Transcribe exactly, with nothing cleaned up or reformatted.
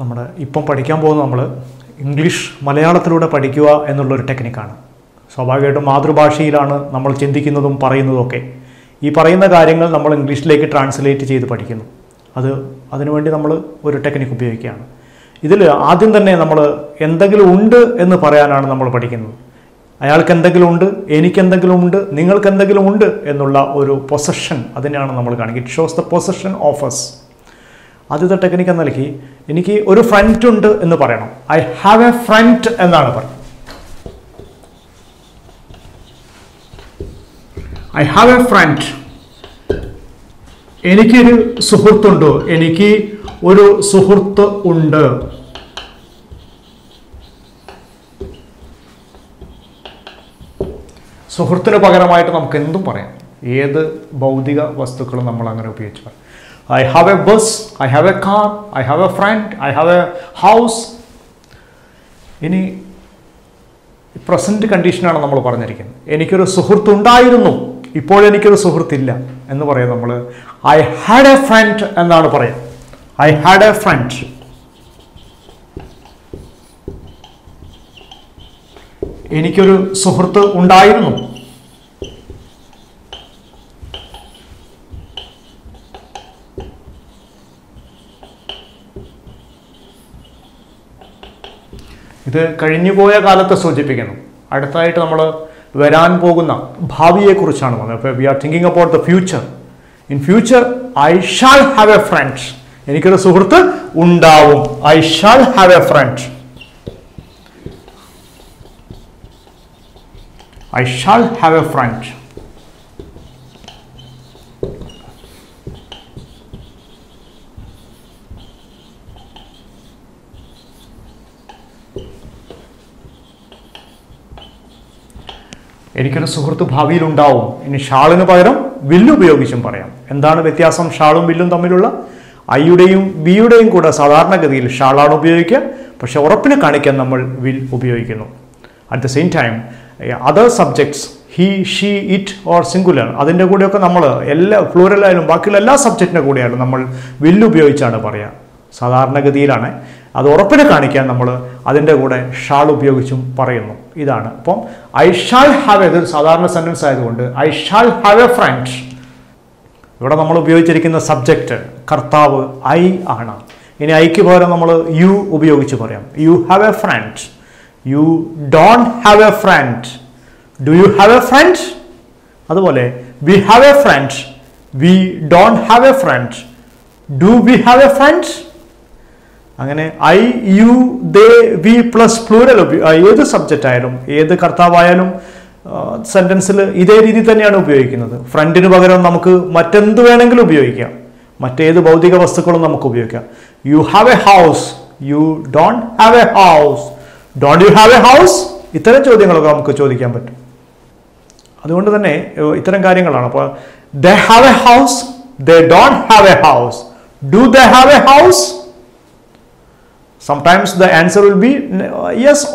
നമ്മുടെ ഇപ്പം പഠിക്കാൻ പോകുന്ന നമ്മൾ ഇംഗ്ലീഷ് മലയാളത്തിലൂടെ പഠിക്കുക എന്നുള്ളൊരു ടെക്നിക്കാണ്. സ്വാഭാവികമായിട്ടും മാതൃഭാഷയിലാണ് നമ്മൾ ചിന്തിക്കുന്നതും പറയുന്നതുമൊക്കെ. ഈ പറയുന്ന കാര്യങ്ങൾ നമ്മൾ ഇംഗ്ലീഷിലേക്ക് ട്രാൻസ്ലേറ്റ് ചെയ്ത് പഠിക്കുന്നു. അത് അതിനുവേണ്ടി നമ്മൾ ഒരു ടെക്നിക്ക് ഉപയോഗിക്കുകയാണ്. ഇതിൽ ആദ്യം തന്നെ നമ്മൾ എന്തെങ്കിലും ഉണ്ട് എന്ന് പറയാനാണ് നമ്മൾ പഠിക്കുന്നത്. അയാൾക്ക് എന്തെങ്കിലും ഉണ്ട്, എനിക്കെന്തെങ്കിലും ഉണ്ട്, നിങ്ങൾക്കെന്തെങ്കിലും ഉണ്ട് എന്നുള്ള ഒരു പൊസഷൻ അതിനെയാണ് നമ്മൾ കാണിക്കുക. It shows the possession of us. ആദ്യത്തെ ടെക്നിക്ക് എന്ന നിലയ്ക്ക് എനിക്ക് ഒരു ഫ്രണ്ട് ഉണ്ട് എന്ന് പറയണം. ഐ ഹാവ് എ ഫ്രണ്ട് എന്നാണ് പറയുന്നത്. I have a friend. എനിക്കൊരു സുഹൃത്തുണ്ടോ, എനിക്ക് ഒരു സുഹൃത്ത് ഉണ്ട്. സുഹൃത്തിന് പകരമായിട്ട് നമുക്ക് എന്തും പറയാം. ഏത് ഭൗതിക വസ്തുക്കളും നമ്മൾ അങ്ങനെ ഉപയോഗിച്ച് പറയാം. I have a bus, I have a car, I have a friend, I have a house. ഇനി പ്രസൻറ്റ് കണ്ടീഷനാണ് നമ്മൾ പറഞ്ഞിരിക്കുന്നത്. എനിക്കൊരു സുഹൃത്തുണ്ടായിരുന്നു, ഇപ്പോഴെനിക്കൊരു സുഹൃത്തില്ല എന്ന് പറയാം. നമ്മൾ ഐ ഹാഡ് എ ഫ്രണ്ട് എന്നാണ് പറയാം. I had a friend. എനിക്കൊരു സുഹൃത്ത് ഉണ്ടായിരുന്നു. ഇത് കഴിഞ്ഞുപോയ കാലത്തെ സൂചിപ്പിക്കുന്നു. അടുത്തായിട്ട് നമ്മൾ വരാൻ പോകുന്ന ഭാവിയെക്കുറിച്ചാണ് പറഞ്ഞത്. അപ്പോൾ we are thinking about the future. In future I shall have a friend. എനിക്കൊരു സുഹൃത്ത് ഉണ്ടാവും. I shall have a friend. I shall have a friend. എനിക്കൊരു സുഹൃത്ത് ഭാവിയിലുണ്ടാവും. ഇനി ഷാളിന് പകരം വില്ല് ഉപയോഗിച്ചും പറയാം. എന്താണ് വ്യത്യാസം ഷാളും വില്ലും തമ്മിലുള്ള? ഐയുടെയും ബിയുടെയും കൂടെ സാധാരണഗതിയിൽ ഷാളാണ് ഉപയോഗിക്കുക. പക്ഷെ ഉറപ്പിന് കാണിക്കാൻ നമ്മൾ വിൽ ഉപയോഗിക്കുന്നു. At the same time other subjects he, she, it or singular അതിൻ്റെ കൂടെയൊക്കെ നമ്മൾ എല്ലാ ഫ്ലൂറലായാലും ബാക്കിയുള്ള എല്ലാ സബ്ജക്റ്റിൻ്റെ കൂടെയായാലും നമ്മൾ വില്ല് ഉപയോഗിച്ചാണ് പറയുക സാധാരണഗതിയിലാണ്. അത് ഉറപ്പിന് കാണിക്കാൻ നമ്മൾ അതിൻ്റെ കൂടെ ഷാൾ ഉപയോഗിച്ചും പറയുന്നു. ഇതാണ് അപ്പം ഐ ഷാൾ ഹാവ് എ. ഇതൊരു സാധാരണ സെൻറ്റൻസ് ആയതുകൊണ്ട് I shall have a friend. ഇവിടെ നമ്മൾ ഉപയോഗിച്ചിരിക്കുന്ന സബ്ജക്റ്റ് കർത്താവ് ഐ ആണ്. ഇനി ഐക്ക് പകരം നമ്മൾ യു ഉപയോഗിച്ച് പറയാം. You have a friend. You don't have a friend. Do you have a friend? അതുപോലെ we have a friend. We don't have a friend. Do we have a friend? അങ്ങനെ I, you, they, we plus plural ഏത് subject ആയാലും ഏത് കർത്താവായാലും സെൻറ്റൻസിൽ ഇതേ രീതി തന്നെയാണ് ഉപയോഗിക്കുന്നത്. ഫ്രണ്ടിന് പകരം നമുക്ക് മറ്റെന്ത് വേണമെങ്കിലും ഉപയോഗിക്കാം. മറ്റേത് ഭൗതിക വസ്തുക്കളും നമുക്ക് ഉപയോഗിക്കാം. You have a house. You don't have a house. Don't you have a house? ഇത്തരം ചോദ്യങ്ങളൊക്കെ നമുക്ക് ചോദിക്കാൻ പറ്റും. അതുകൊണ്ട് തന്നെ ഇത്തരം കാര്യങ്ങളാണ്. അപ്പോൾ they have a house. They don't have a house. Do they have a house? Sometimes the answer will be yes